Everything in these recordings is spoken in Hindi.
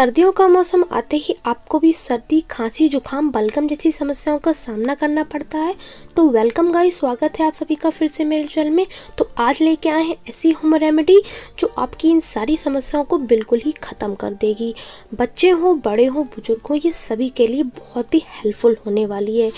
सर्दियों का मौसम आते ही आपको भी सर्दी, खांसी, जुखाम, बलगम जैसी समस्याओं का सामना करना पड़ता है तो वेलकम गाइस, स्वागत है आप सभी का फिर से मेरे चैनल में। तो आज लेके आए हैं ऐसी होम रेमेडी जो आपकी इन सारी समस्याओं को बिल्कुल ही ख़त्म कर देगी। बच्चे हों, बड़े हों, बुजुर्ग हों, ये सभी के लिए बहुत ही हेल्पफुल होने वाली है।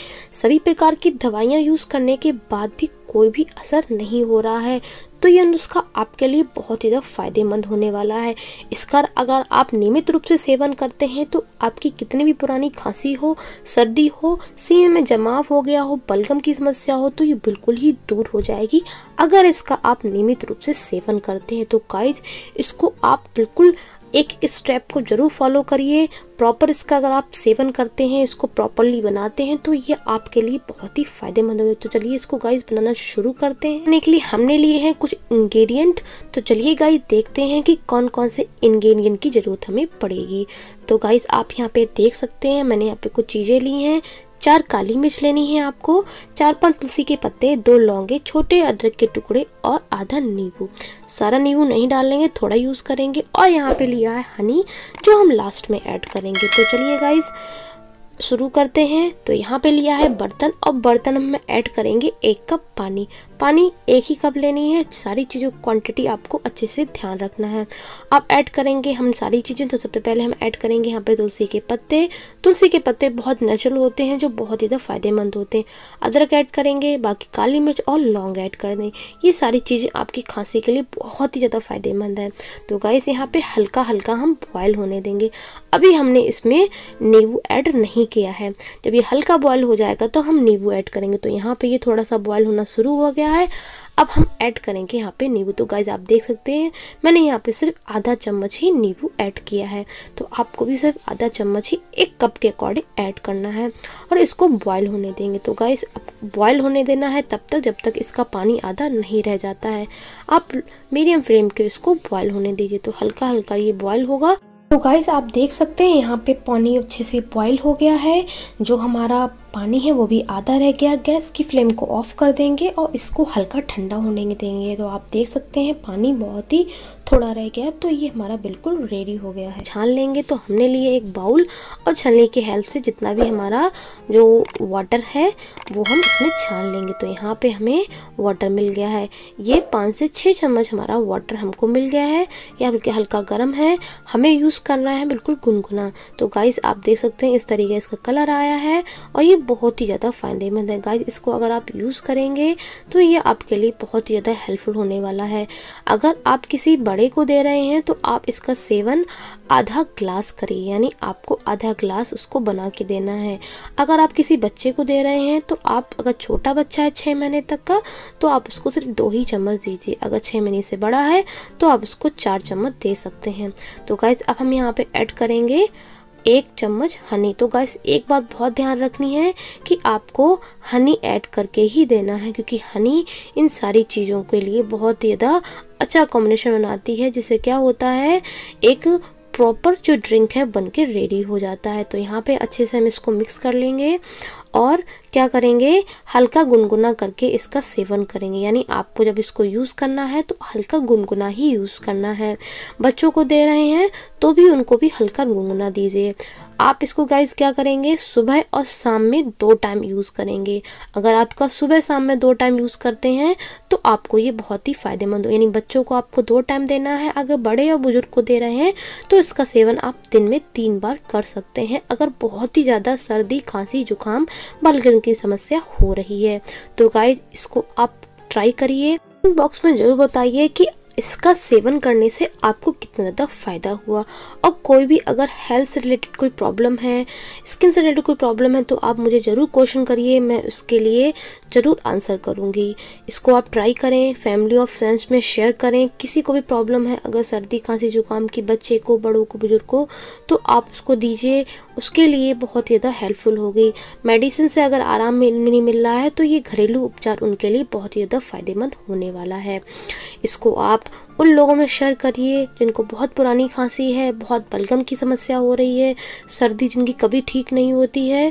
सभी प्रकार की दवाइयाँ यूज़ करने के बाद भी कोई भी असर नहीं हो रहा है तो यह नुस्खा आपके लिए बहुत ही ज़्यादा फायदेमंद होने वाला है। इसका अगर आप नियमित रूप से सेवन करते हैं तो आपकी कितनी भी पुरानी खांसी हो, सर्दी हो, सीने में जमाव हो गया हो, बलगम की समस्या हो तो ये बिल्कुल ही दूर हो जाएगी अगर इसका आप नियमित रूप से सेवन करते हैं। तो गाइस, इसको आप बिल्कुल एक स्टेप को जरूर फॉलो करिए। प्रॉपर इसका अगर आप सेवन करते हैं, इसको प्रॉपरली बनाते हैं तो ये आपके लिए बहुत ही फायदेमंद होगा। तो चलिए इसको गाइस बनाना शुरू करते हैं। बनाने के लिए हमने लिए हैं कुछ इंग्रेडिएंट। तो चलिए गाइस देखते हैं कि कौन कौन से इंग्रेडिएंट की ज़रूरत हमें पड़ेगी। तो गाइस आप यहाँ पे देख सकते हैं मैंने यहाँ पे कुछ चीज़ें ली हैं। 4 काली मिर्च लेनी है आपको, 4-5 तुलसी के पत्ते, 2 लौंगे, छोटे अदरक के टुकड़े और आधा नींबू। सारा नींबू नहीं डालेंगे, थोड़ा यूज़ करेंगे। और यहाँ पे लिया है हनी जो हम लास्ट में ऐड करेंगे। तो चलिए गाइस शुरू करते हैं। तो यहाँ पे लिया है बर्तन और बर्तन में ऐड करेंगे 1 कप पानी। पानी 1 ही कप लेनी है। सारी चीज़ों क्वांटिटी आपको अच्छे से ध्यान रखना है। अब ऐड करेंगे हम सारी चीज़ें। तो सबसे पहले हम ऐड करेंगे यहाँ पे तुलसी के पत्ते। तुलसी के पत्ते बहुत नेचुरल होते हैं जो बहुत ही ज़्यादा फायदेमंद होते हैं। अदरक ऐड करेंगे, बाकी काली मिर्च और लौंग ऐड कर दें। ये सारी चीज़ें आपकी खांसी के लिए बहुत ही ज़्यादा फायदेमंद है। तो गाइस यहाँ पर हल्का हल्का हम बॉयल होने देंगे। अभी हमने इसमें नींबू ऐड नहीं किया है। जब ये हल्का बॉयल हो जाएगा तो हम नींबू ऐड करेंगे। तो यहाँ पे ये थोड़ा सा बॉयल होना शुरू हो गया है। अब हम ऐड करेंगे यहाँ पे नींबू। तो गाइस आप देख सकते हैं मैंने यहाँ पे सिर्फ आधा चम्मच ही नींबू ऐड किया है। तो आपको भी सिर्फ आधा चम्मच ही 1 कप के अकॉर्डिंग ऐड करना है और इसको बॉयल होने देंगे। तो गाइस बॉयल होने देना है तब तक जब तक इसका पानी आधा नहीं रह जाता है। आप मीडियम फ्लेम पे इसको बॉयल होने दीजिए। तो हल्का हल्का ये बॉयल होगा। तो गाइस आप देख सकते हैं यहाँ पे पानी अच्छे से बॉयल हो गया है। जो हमारा पानी है वो भी आधा रह गया। गैस की फ्लेम को ऑफ कर देंगे और इसको हल्का ठंडा होने देंगे। तो आप देख सकते हैं पानी बहुत ही थोड़ा रह गया। तो ये हमारा बिल्कुल रेडी हो गया है। छान लेंगे। तो हमने लिए एक बाउल और छलनी की हेल्प से जितना भी हमारा जो वाटर है वो हम इसमें छान लेंगे। तो यहाँ पे हमें वाटर मिल गया है। ये 5 से 6 चम्मच हमारा वाटर हमको मिल गया है। यह बिल्कुल हल्का गर्म है। हमें यूज़ करना है बिल्कुल गुनगुना। तो गाइस आप देख सकते हैं इस तरीके इसका कलर आया है और ये बहुत ही ज़्यादा फायदेमंद है। गाइस इसको अगर आप यूज़ करेंगे तो ये आपके लिए बहुत ही ज़्यादा हेल्पफुल होने वाला है। अगर आप किसी बड़े को दे रहे हैं तो आप इसका सेवन आधा ग्लास करिए, यानी आपको आधा ग्लास उसको बना के देना है। अगर आप किसी बच्चे को दे रहे हैं तो आप, अगर छोटा बच्चा है 6 महीने तक का, तो आप उसको सिर्फ 2 ही चम्मच दीजिए। अगर 6 महीने से बड़ा है तो आप उसको 4 चम्मच दे सकते हैं। तो गाइस अब हम यहाँ पे ऐड करेंगे 1 चम्मच हनी। तो गाइस एक बात बहुत ध्यान रखनी है कि आपको हनी ऐड करके ही देना है क्योंकि हनी इन सारी चीज़ों के लिए बहुत ही ज़्यादा अच्छा कॉम्बिनेशन बनाती है, जिससे क्या होता है एक प्रॉपर जो ड्रिंक है बन के रेडी हो जाता है। तो यहाँ पे अच्छे से हम इसको मिक्स कर लेंगे और क्या करेंगे हल्का गुनगुना करके इसका सेवन करेंगे। यानी आपको जब इसको यूज़ करना है तो हल्का गुनगुना ही यूज़ करना है। बच्चों को दे रहे हैं तो भी उनको भी हल्का गुनगुना दीजिए। आप इसको गाइस क्या करेंगे सुबह और शाम में 2 टाइम यूज़ करेंगे। अगर आपका सुबह शाम में 2 टाइम यूज़ करते हैं तो आपको ये बहुत ही फायदेमंद हो। यानी बच्चों को आपको 2 टाइम देना है। अगर बड़े और बुजुर्ग को दे रहे हैं तो इसका सेवन आप दिन में 3 बार कर सकते हैं अगर बहुत ही ज़्यादा सर्दी, खांसी, जुकाम, बलगम की समस्या हो रही है। तो गाइस इसको आप ट्राई करिए। कमेंट बॉक्स में ज़रूर बताइए कि इसका सेवन करने से आपको कितना ज़्यादा फ़ायदा हुआ। और कोई भी अगर हेल्थ से रिलेटेड कोई प्रॉब्लम है, स्किन से रिलेटेड कोई प्रॉब्लम है तो आप मुझे ज़रूर क्वेश्चन करिए, मैं उसके लिए ज़रूर आंसर करूँगी। इसको आप ट्राई करें, फैमिली और फ्रेंड्स में शेयर करें। किसी को भी प्रॉब्लम है अगर सर्दी, खांसी, जुकाम की, बच्चे को, बड़ों को, बुजुर्ग को, तो आप उसको दीजिए। उसके लिए बहुत ही ज़्यादा हेल्पफुल होगी। मेडिसिन से अगर आराम नहीं मिल रहा है तो ये घरेलू उपचार उनके लिए बहुत ही ज़्यादा फ़ायदेमंद होने वाला है। इसको आप उन लोगों में शेयर करिए जिनको बहुत पुरानी खांसी है, बहुत बलगम की समस्या हो रही है, सर्दी जिनकी कभी ठीक नहीं होती है,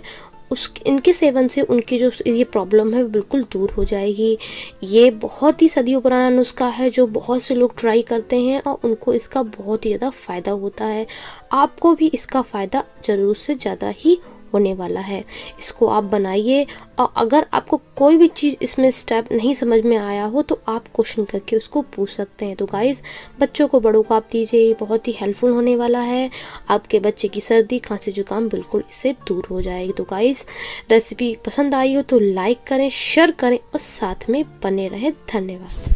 इनके सेवन से उनकी जो ये प्रॉब्लम है बिल्कुल दूर हो जाएगी। ये बहुत ही सदियों पुराना नुस्खा है जो बहुत से लोग ट्राई करते हैं और उनको इसका बहुत ही ज़्यादा फ़ायदा होता है। आपको भी इसका फ़ायदा ज़रूर से ज़्यादा ही होने वाला है। इसको आप बनाइए और अगर आपको कोई भी चीज़ इसमें स्टेप नहीं समझ में आया हो तो आप क्वेश्चन करके उसको पूछ सकते हैं। तो गाइस, बच्चों को बड़ों को आप दीजिए, ये बहुत ही हेल्पफुल होने वाला है। आपके बच्चे की सर्दी खांसी जुकाम बिल्कुल इससे दूर हो जाएगी। तो गाइस, रेसिपी पसंद आई हो तो लाइक करें, शेयर करें और साथ में बने रहें। धन्यवाद।